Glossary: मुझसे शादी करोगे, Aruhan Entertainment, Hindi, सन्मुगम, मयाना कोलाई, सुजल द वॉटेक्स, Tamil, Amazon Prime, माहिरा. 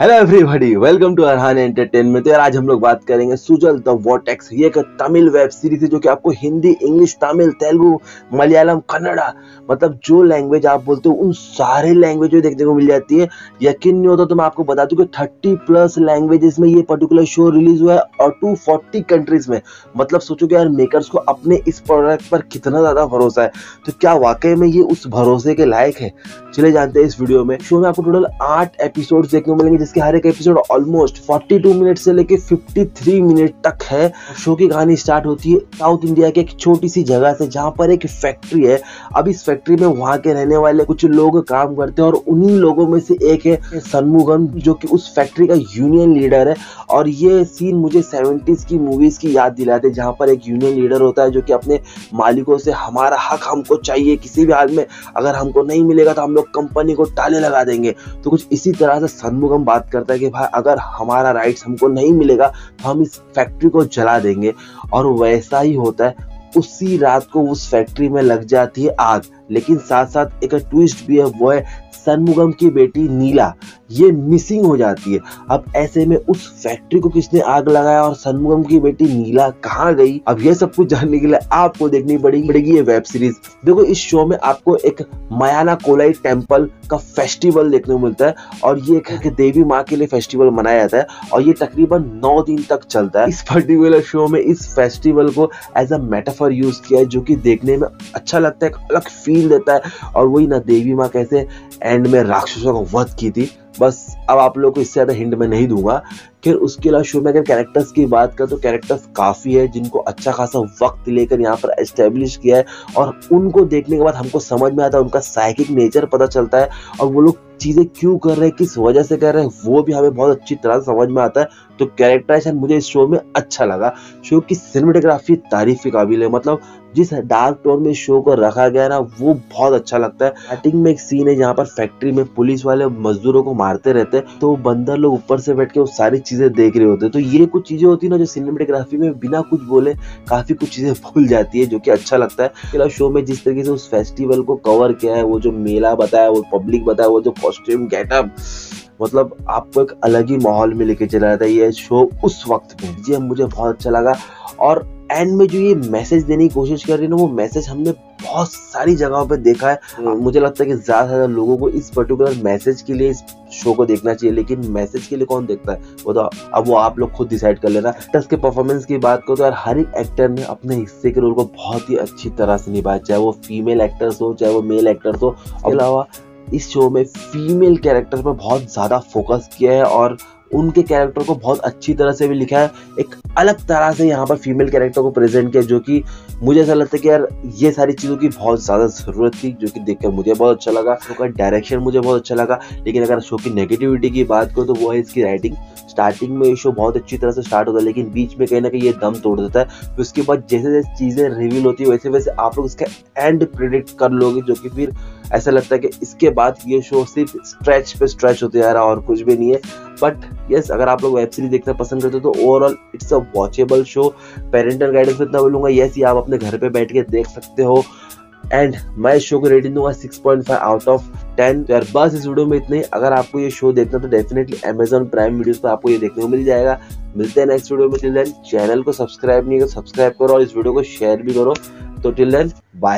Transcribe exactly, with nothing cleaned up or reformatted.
Hello everybody, welcome to Arhan entertainment. तो यार आज हम लोग बात करेंगे सुजल द वॉटेक्स। ये एक तमिल वेब सीरीज है जो कि आपको हिंदी, इंग्लिश, तमिल, तेलुगु, मलयालम, कन्नड़ा, मतलब जो लैंग्वेज आप बोलते हो उन सारे लैंग्वेज में देखने को मिल जाती है। यकीन नहीं होता तो मैं आपको बता दूं कि थर्टी प्लस लैंग्वेजेस में ये पर्टिकुलर शो रिलीज हुआ है और टू फोर्टी कंट्रीज में। मतलब सोचो कि यार मेकर्स को अपने इस प्रोडक्ट पर कितना ज़्यादा भरोसा है। तो क्या वाकई में ये उस भरोसे के लायक है, चले जानते हैं इस वीडियो में। शो में आपको टोटल आठ एपिसोड देखने को मिलेंगे जिसके हर एक एपिसोड ऑलमोस्ट बयालीस मिनट से लेके तिरेपन मिनट तक है। शो की कहानी स्टार्ट होती है साउथ इंडिया के एक छोटी सी जगह से जहाँ पर एक फैक्ट्री है। अब इस फैक्ट्री में वहाँ के रहने वाले कुछ लोग काम करते हैं और उन्हीं लोगों में से एक है सन्मुगम जो कि उस फैक्ट्री का यूनियन लीडर है। और ये सीन मुझे सेवेंटीज की मूवीज की याद दिलाते हैं जहाँ पर एक यूनियन लीडर होता है जो कि अपने मालिकों से हमारा हक हमको चाहिए किसी भी हाल में, अगर हमको नहीं मिलेगा तो हम लोग कंपनी को ताले लगा देंगे। तो कुछ इसी तरह से सन्मुगम बात करता है कि भाई अगर हमारा राइट्स हमको नहीं मिलेगा तो हम इस फैक्ट्री को जला देंगे। और वैसा ही होता है, उसी रात को उस फैक्ट्री में लग जाती है आग। लेकिन साथ साथ एक ट्विस्ट भी है, वो है सन्मुगम की बेटी नीला, ये मिसिंग हो जाती है। अब ऐसे में उस फैक्ट्री को किसने आग लगाया और सन्मुगम की बेटी नीला कहाँ गई, अब ये सब कुछ जानने के लिए आपको देखनी पड़ेगी पड़ेगी ये वेब सीरीज। देखो इस शो में आपको एक मयाना कोलाई टेम्पल का फेस्टिवल देखने को मिलता है और ये एक देवी माँ के लिए फेस्टिवल मनाया जाता है और ये तकरीबन नौ दिन तक चलता है। इस पर्टिकुलर शो में इस फेस्टिवल को एज अ मेटाफर यूज किया है जो कि देखने में अच्छा लगता है, एक अलग फील देता है। और वही ना देवी माँ कैसे एंड में राक्षसों को वध की थी। बस अब आप लोगों को इससे ज़्यादा हिंट मैं नहीं दूंगा। फिर उसके अलावा शो में अगर कैरेक्टर्स की बात करें तो कैरेक्टर्स काफ़ी है जिनको अच्छा खासा वक्त लेकर यहाँ पर एस्टेब्लिश किया है और उनको देखने के बाद हमको समझ में आता है, उनका साइकिक नेचर पता चलता है और वो लोग चीज़ें क्यों कर रहे हैं, किस वजह से कर रहे हैं, वो भी हमें बहुत अच्छी तरह से समझ में आता है। तो कैरेक्टराइजेशन मुझे इस शो में अच्छा लगा। शो की सिनेमेटोग्राफी तारीफ के काबिल है, मतलब जिस डार्क टोन में शो को रखा गया ना वो बहुत अच्छा लगता है। स्टार्टिंग में एक सीन है जहाँ पर फैक्ट्री में पुलिस वाले मजदूरों को मारते रहते हैं तो बंदर लोग ऊपर से बैठ के वो सारी चीज़ें देख रहे होते हैं। तो ये कुछ चीज़ें होती है ना जो सिनेमेटोग्राफी में बिना कुछ बोले काफ़ी कुछ चीज़ें भूल जाती है जो कि अच्छा लगता है। फिलहाल शो में जिस तरीके से उस फेस्टिवल को कवर किया है, वो जो मेला बताया, वो पब्लिक बताया, वो जो कॉस्ट्यूम गेटअप, मतलब आपको एक अलग ही माहौल में लेके चला जाता है ये शो उस वक्त में। जी मुझे बहुत अच्छा लगा। और एंड में जो ये मैसेज देने की कोशिश कर रही है ना, वो मैसेज हमने बहुत सारी जगहों पे देखा है। मुझे लगता है कि ज़्यादा से ज़्यादा लोगों को इस पर्टिकुलर मैसेज के लिए इस शो को देखना चाहिए, लेकिन मैसेज के लिए कौन देखता है वो तो अब वो आप लोग खुद डिसाइड कर लेना। एक्टर्स के परफॉर्मेंस की बात करो तो यार हर एक एक्टर ने अपने हिस्से के रोल को बहुत ही अच्छी तरह से निभाया, चाहे वो फीमेल एक्टर्स हो चाहे वो मेल एक्टर्स हो। इसके अलावा इस शो में फीमेल कैरेक्टर पर बहुत ज़्यादा फोकस किया है और उनके कैरेक्टर को बहुत अच्छी तरह से भी लिखा है। एक अलग तरह से यहाँ पर फीमेल कैरेक्टर को प्रेजेंट किया जो कि मुझे ऐसा लगता है कि यार ये सारी चीज़ों की बहुत ज़्यादा ज़रूरत थी, जो कि देखकर मुझे बहुत अच्छा लगा। शो का डायरेक्शन मुझे बहुत अच्छा लगा। लेकिन अगर शो की नेगेटिविटी की बात करो तो वो है इसकी राइटिंग। स्टार्टिंग में ये शो बहुत अच्छी तरह से स्टार्ट होता है लेकिन बीच में कहीं ना कहीं ये दम तोड़ देता है। तो उसके बाद जैसे जैसे चीज़ें रिवील होती है वैसे वैसे आप लोग इसका एंड प्रेडिक्ट कर लोगे, जो कि फिर ऐसा लगता है कि इसके बाद ये शो सिर्फ स्ट्रेच पे स्ट्रेच होते जा रहा और कुछ भी नहीं है। बट यस, अगर आप लोग वेब सीरीज देखना पसंद करते हो तो overall it's a watchable show. Parental guidance इतना बोलूँगा, यस ये आप अपने घर पे बैठ के देख सकते हो। एंड मैं इस शो को रेटिंग दूंगा six point five out of ten. तो यार बस इस वीडियो में इतने। अगर आपको ये शो देखना तो डेफिनेटली Amazon प्राइम वीडियोस पर आपको ये देखने को मिल जाएगा। मिलते हैं नेक्स्ट वीडियो में। टिल देन चैनल को सब्सक्राइब नहीं करो, सब्सक्राइब करो और इस वीडियो को शेयर भी करो। तो टिल देन बाय।